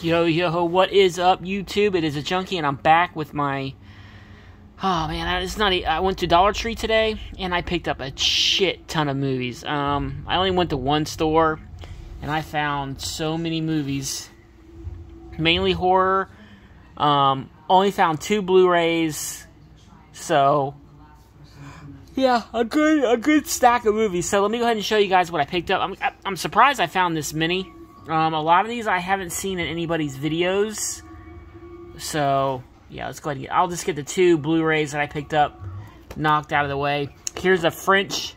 Yo, yo, what is up, YouTube? It is a junkie, and I'm back with my... Oh, man, it's not... I went to Dollar Tree today, and I picked up a shit ton of movies. I only went to one store, and I found so many movies. Mainly horror. Only found 2 Blu-rays. So, yeah, a good stack of movies. So let me go ahead and show you guys what I picked up. I'm surprised I found this many. A lot of these I haven't seen in anybody's videos, so yeah, let's go ahead and I'll just get the 2 Blu-rays that I picked up knocked out of the way. Here's a French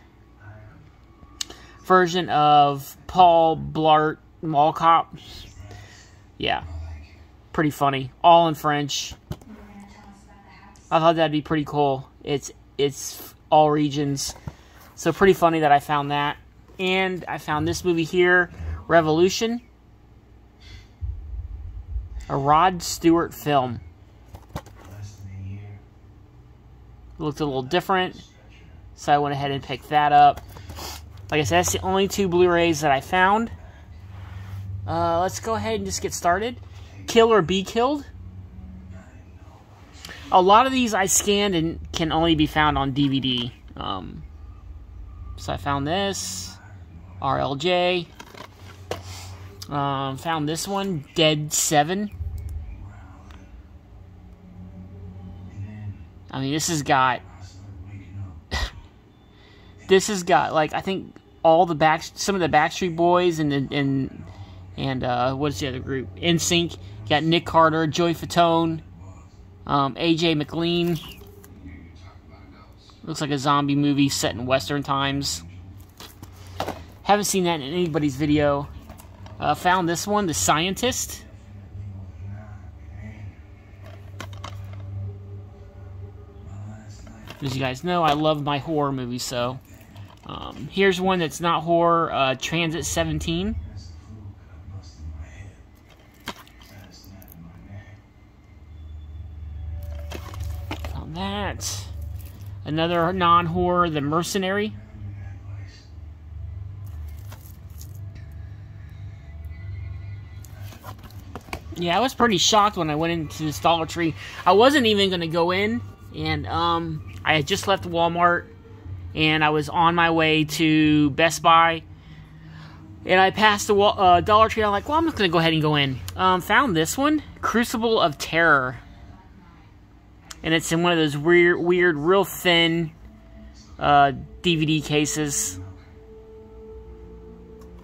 version of Paul Blart Mall Cop. Yeah, pretty funny. All in French. I thought that'd be pretty cool. It's all regions, so pretty funny that I found that. And I found this movie here. Revolution, a Rod Stewart film. Looked a little different, so I went ahead and picked that up. Like I said, that's the only 2 Blu-rays that I found. Let's go ahead and just get started. Kill or Be Killed. A lot of these I scanned and can only be found on DVD. So I found this, RLJ. Found this one, Dead 7. I mean, this has got... this has got, like, I think all the some of the Backstreet Boys and what's the other group? NSYNC. You got Nick Carter, Joey Fatone, AJ McLean. Looks like a zombie movie set in Western times. Haven't seen that in anybody's video. Found this one, The Scientist. As you guys know, I love my horror movies, so... here's one that's not horror, Transit 17. Found that. Another non-horror, The Mercenary. Yeah, I was pretty shocked when I went into this Dollar Tree. I wasn't even going to go in, and I had just left Walmart, and I was on my way to Best Buy, and I passed the Dollar Tree. I'm like, well, I'm just going to go ahead and go in. Found this one, Crucible of Terror, and it's in one of those weird, real thin DVD cases.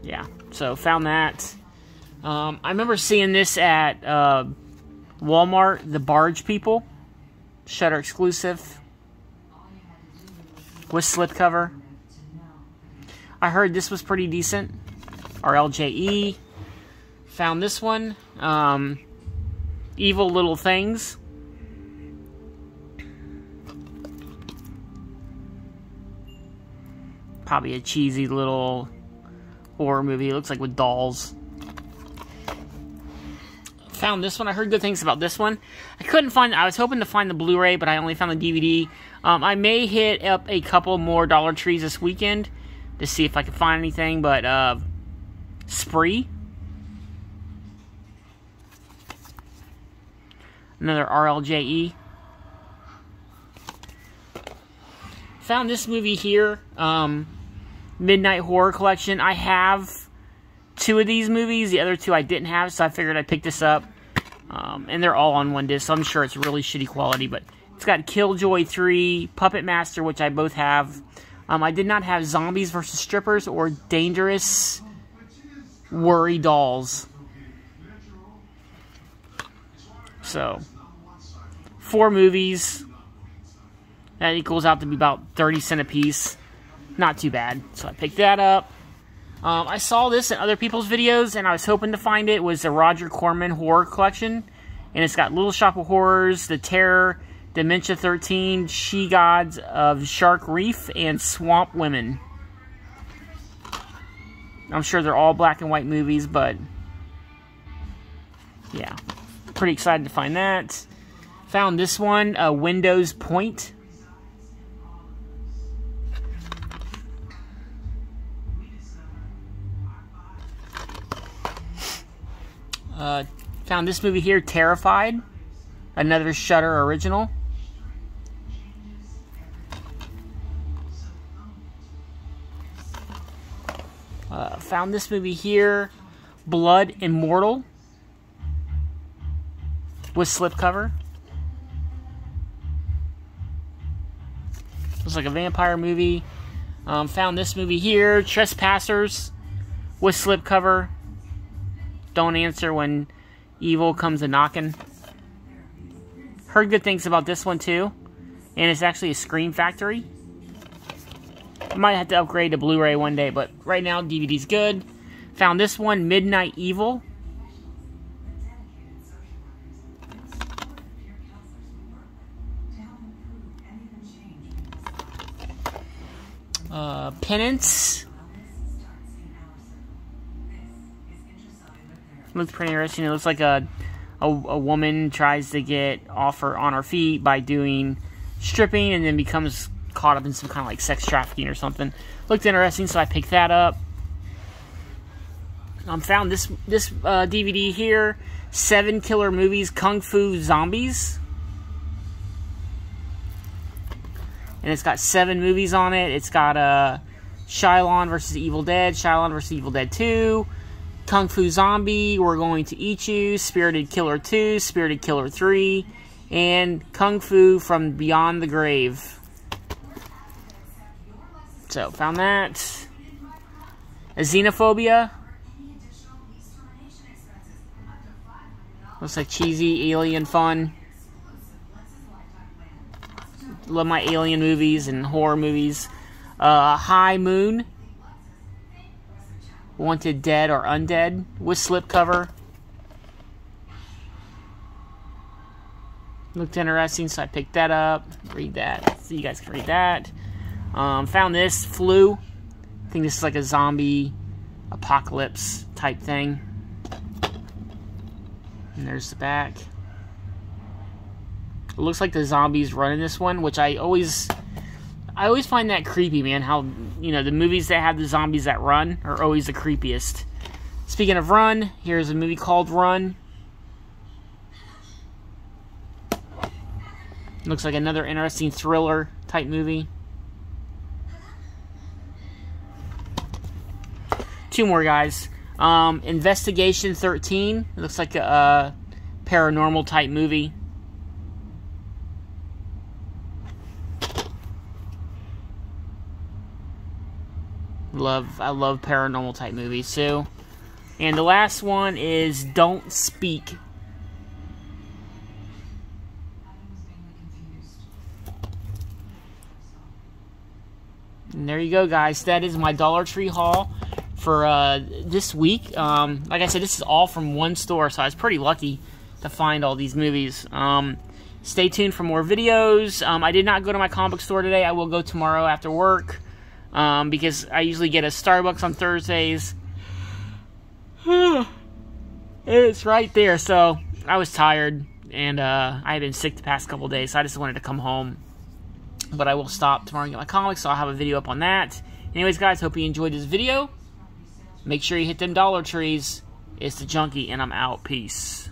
Yeah, so found that. I remember seeing this at Walmart, The Barge People, Shutter exclusive, with slipcover. I heard this was pretty decent. RLJE. Found this one, Evil Little Things. Probably a cheesy little horror movie, it looks like, with dolls. Found this one. I heard good things about this one. I couldn't find... I was hoping to find the Blu-ray, but I only found the DVD. I may hit up a couple more Dollar Trees this weekend to see if I can find anything, but Spree. Another RLJE. Found this movie here. Midnight Horror Collection. I have 2 of these movies. The other 2 I didn't have, so I figured I'd pick this up. And they're all on one disc, so I'm sure it's really shitty quality, but it's got Killjoy 3, Puppet Master, which I both have. I did not have Zombies vs. Strippers or Dangerous Worry Dolls. So, 4 movies. That equals out to be about 30¢ a piece. Not too bad, so I picked that up. I saw this in other people's videos, and I was hoping to find it. It was the Roger Corman Horror Collection, and it's got Little Shop of Horrors, The Terror, Dementia 13, She-Gods of Shark Reef, and Swamp Women. I'm sure they're all black and white movies, but yeah, pretty excited to find that. Found this one, Windows Point. Found this movie here, Terrified. Another Shudder original. Found this movie here, Blood Immortal, with slipcover. Looks like a vampire movie. Found this movie here, Trespassers, with slipcover. Don't answer when evil comes a-knocking. Heard good things about this one, too. And it's actually a Scream Factory. I might have to upgrade to Blu-ray one day, but right now, DVD's good. Found this one, Midnight Evil. Penance. Looks pretty interesting. It looks like a woman tries to get off her on her feet by doing stripping and then becomes caught up in some kind of like sex trafficking or something. Looked interesting, so I picked that up. Found this DVD here, 7 Killer Movies Kung Fu Zombies. And it's got 7 movies on it. It's got Shyamalan versus Evil Dead, Shyamalan versus Evil Dead 2, Kung Fu Zombie, We're Going to Eat You, Spirited Killer 2, Spirited Killer 3, and Kung Fu from Beyond the Grave. So, found that. Xenophobia. Looks like cheesy alien fun. Love my alien movies and horror movies. High Moon. Wanted Dead or Undead with slipcover. Looked interesting, so I picked that up. Read that. So you guys can read that. Found this, Flu. I think this is like a zombie apocalypse type thing. And there's the back. It looks like the zombies run in this one, which I always find that creepy, man. How, you know, the movies that have the zombies that run are always the creepiest. Speaking of Run, here's a movie called Run. Looks like another interesting thriller type movie. 2 more, guys. Investigation 13. It looks like a paranormal type movie. I love paranormal type movies too. And the last one is Don't Speak. And there you go, guys. That is my Dollar Tree haul for this week. Like I said, this is all from one store, so I was pretty lucky to find all these movies. Stay tuned for more videos. I did not go to my comic book store today. I will go tomorrow after work. Because I usually get a Starbucks on Thursdays. It's right there. So I was tired, and I had been sick the past couple days, so I just wanted to come home. But I will stop tomorrow and get my comics, so I'll have a video up on that. Anyways, guys, hope you enjoyed this video. Make sure you hit them Dollar Trees. It's the Junkie, and I'm out. Peace.